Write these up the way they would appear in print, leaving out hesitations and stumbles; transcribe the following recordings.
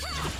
Ha!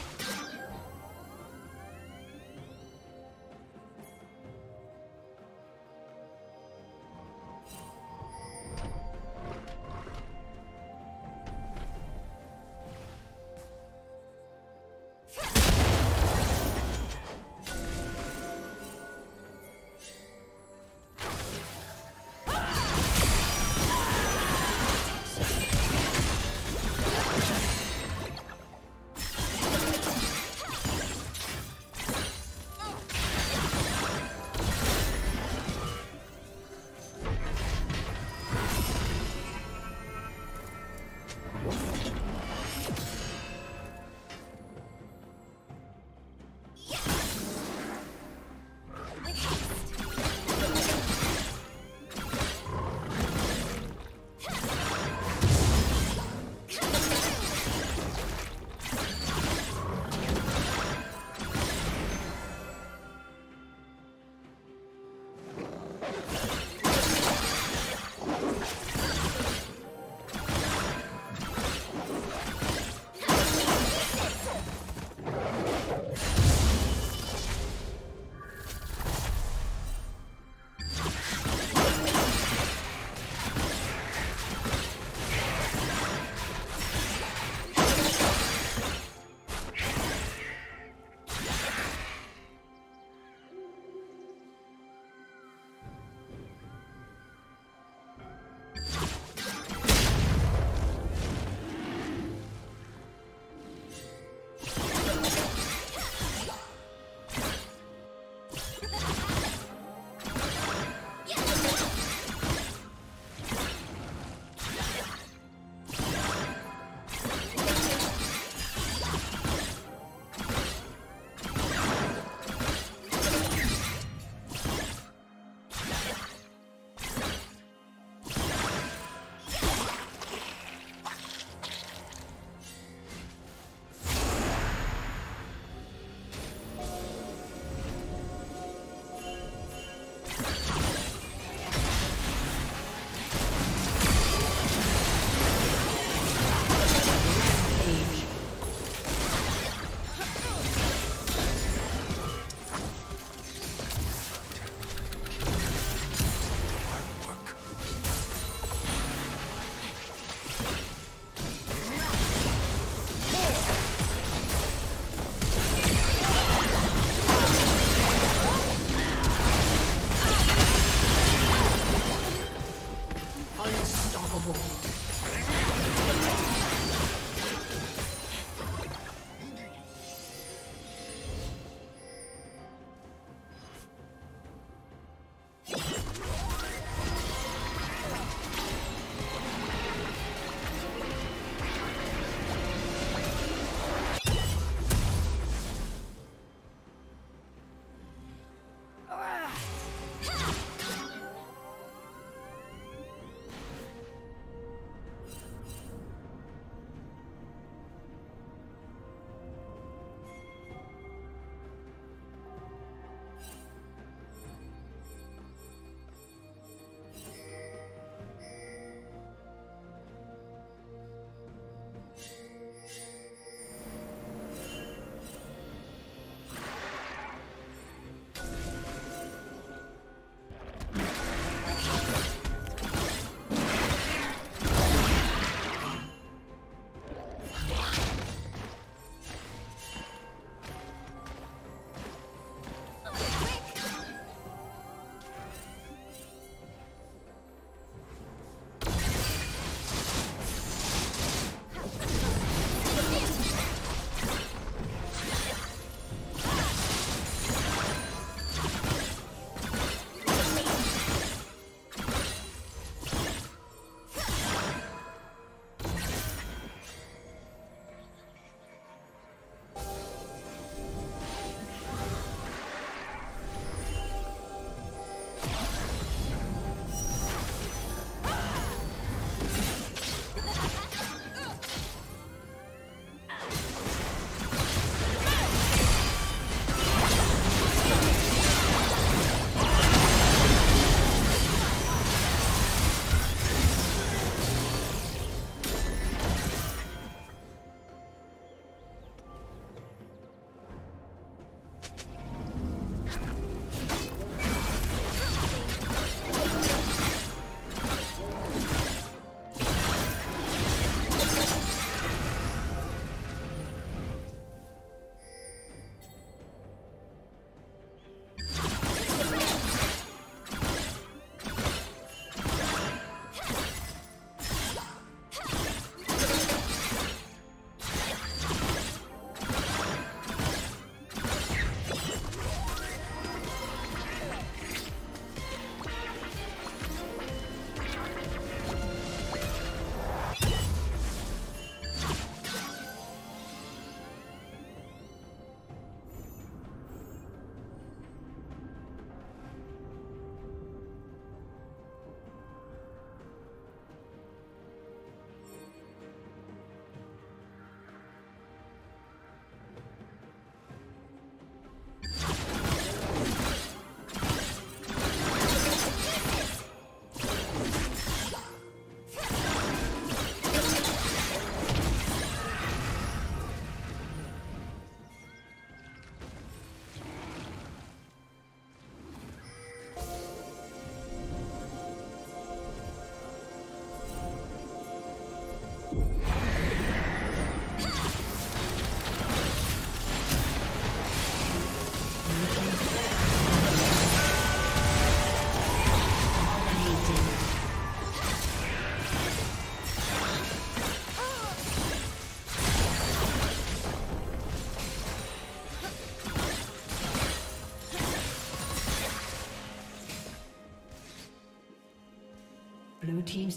Blue team's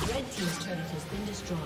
Red team's turret has been destroyed.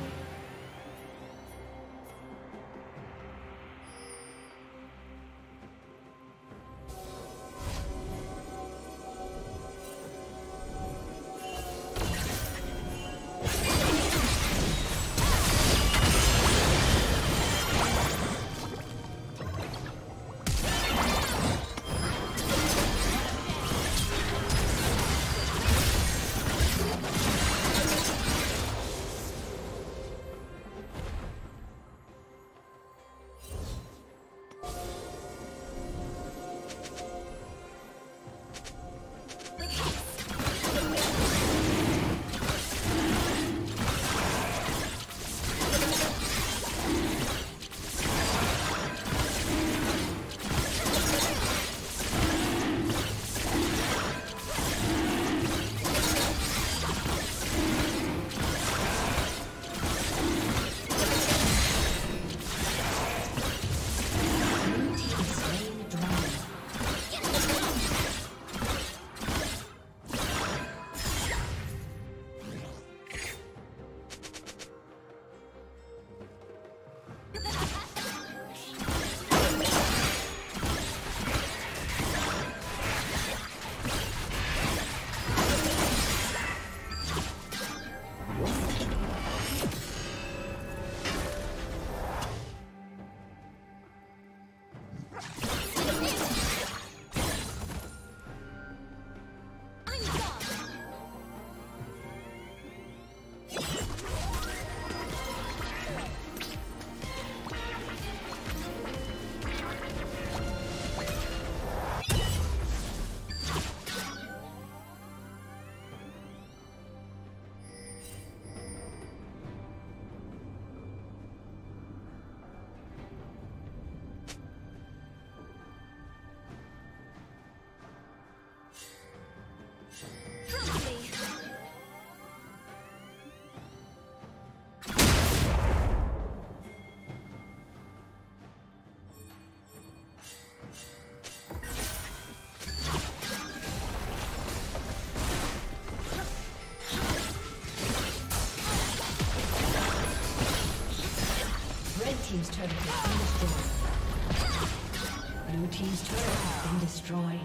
Team's turret has been destroyed. Blue team's turret has been destroyed.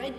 Red